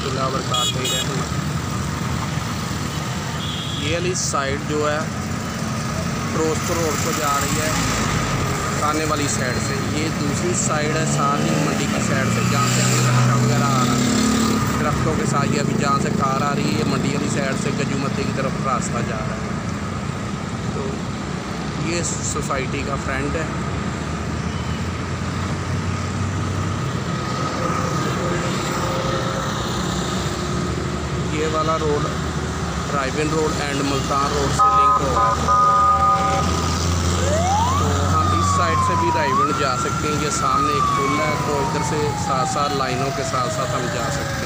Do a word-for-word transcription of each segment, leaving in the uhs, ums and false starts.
रहमतुल्लाह वबरकातुहू। ये वाली साइड जो है क्रॉस रोड को जा रही है आने वाली साइड से, ये दूसरी साइड है साथ ही मंडी की साइड से जहाँ से अभी रक्षा वगैरह आ रहा है दरख्तों के साथ। ये अभी जहाँ से कार आ रही है मंडी वाली साइड से गजूमती की तरफ रास्ता जा रहा है। तो ये सोसाइटी का फ्रंट है। ये वाला road Raiwind road and Multan road से लिंक होगा, तो हम इस साइड से भी रायविंड जा सकते हैं। ये सामने एक पुल है तो इधर से साथ साथ लाइनों के साथ साथ हम जा सकते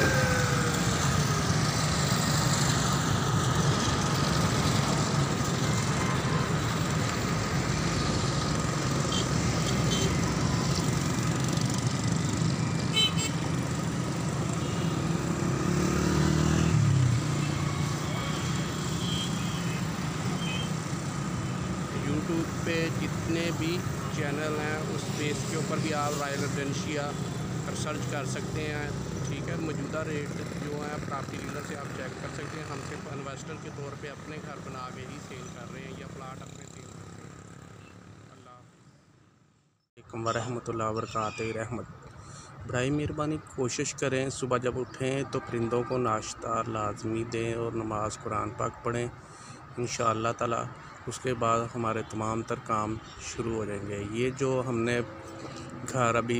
पे जितने भी चैनल हैं उस बेस के ऊपर भी आप रॉयल रेजिडेंशिया पर सर्च कर सकते हैं। ठीक है, मौजूदा रेट जो है प्रॉपर्टी डीलर से आप चेक कर सकते हैं। हम सिर्फ इन्वेस्टर के तौर पे अपने घर बना के ही सेल कर रहे हैं या प्लाट अपने सेल कर रहे हैं। अल्लाह वरहमतुल्लाह वबरकातुहू रहमत। भाई मेहरबानी कोशिश करें सुबह जब उठें तो परिंदों को नाश्ता लाजमी दें और नमाज कुरान पाक पढ़ें। इंशाअल्लाह ताला उसके बाद हमारे तमाम तर काम शुरू हो जाएंगे। ये जो हमने घर अभी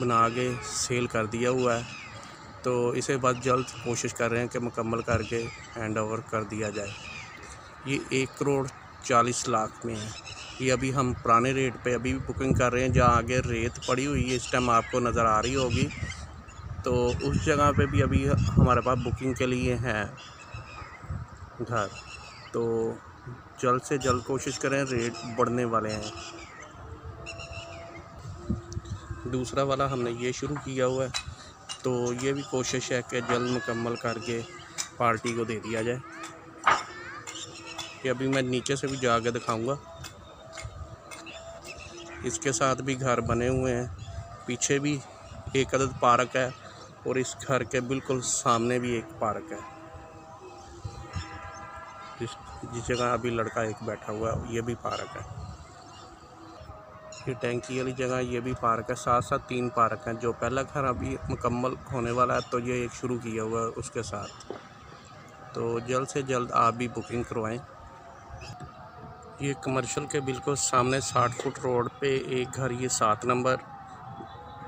बना के सेल कर दिया हुआ है तो इसे बस जल्द कोशिश कर रहे हैं कि मुकम्मल करके हैंड ओवर कर दिया जाए। ये एक करोड़ चालीस लाख में है। ये अभी हम पुराने रेट पे अभी भी बुकिंग कर रहे हैं, जहाँ आगे रेत पड़ी हुई है इस टाइम आपको नज़र आ रही होगी, तो उस जगह पे भी अभी हमारे पास बुकिंग के लिए है घर। तो जल्द से जल्द कोशिश करें, रेट बढ़ने वाले हैं। दूसरा वाला हमने ये शुरू किया हुआ है तो ये भी कोशिश है कि जल्द मुकम्मल करके पार्टी को दे दिया जाए। ये अभी मैं नीचे से भी जा के दिखाऊँगा। इसके साथ भी घर बने हुए हैं, पीछे भी एक अदद पार्क है और इस घर के बिल्कुल सामने भी एक पार्क है जिस जिस जगह अभी लड़का एक बैठा हुआ है, ये भी पार्क है। ये टैंकी वाली जगह ये भी पार्क है, साथ साथ तीन पार्क हैं। जो पहला घर अभी मुकम्मल होने वाला है तो ये एक शुरू किया हुआ है उसके साथ। तो जल्द से जल्द आप भी बुकिंग करवाएं। ये कमर्शियल के बिल्कुल सामने साठ फुट रोड पे एक घर, ये सात नंबर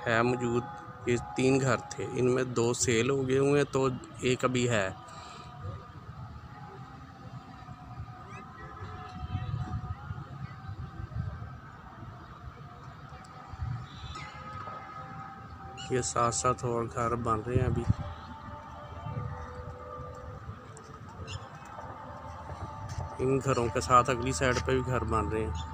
है मौजूद। ये तीन घर थे, इनमें दो सेल हो गए हुए हैं तो एक अभी है। ये साथ साथ और घर बन रहे हैं अभी। इन घरों के साथ अगली साइड पे भी घर बन रहे हैं।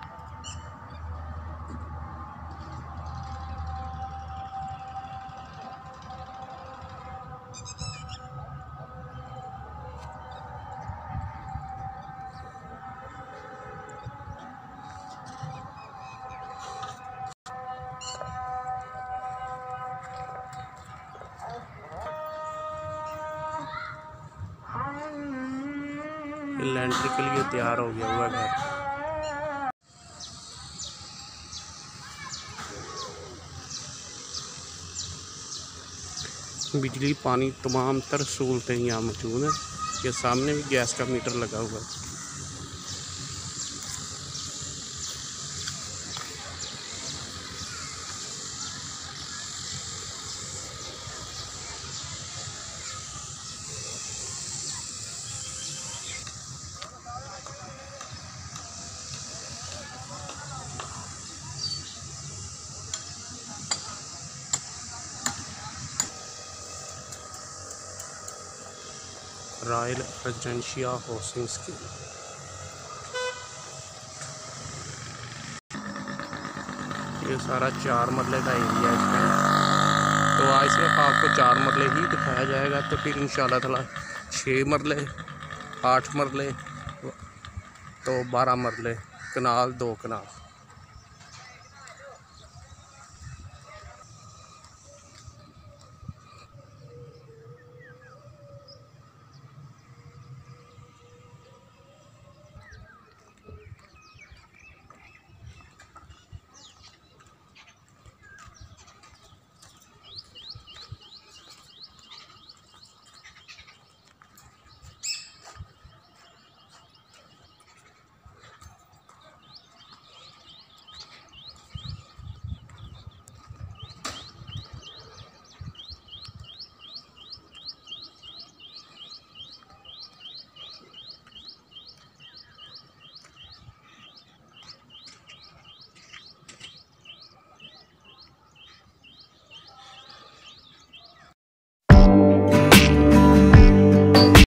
लैंड्री के लिए तैयार हो गया हुआ घर। बिजली पानी तमाम तर सहूलतें यहाँ मौजूद हैं। ये सामने भी गैस का मीटर लगा हुआ है। Royal residencia housing scheme. ये सारा चार मरले का एरिया है, तो आज सिर्फ आपको चार मरले ही दिखाया जाएगा। तो फिर इंशाल्लाह ताला छः मरले, आठ मरले तो बारह मरले, कनाल दो कनाल।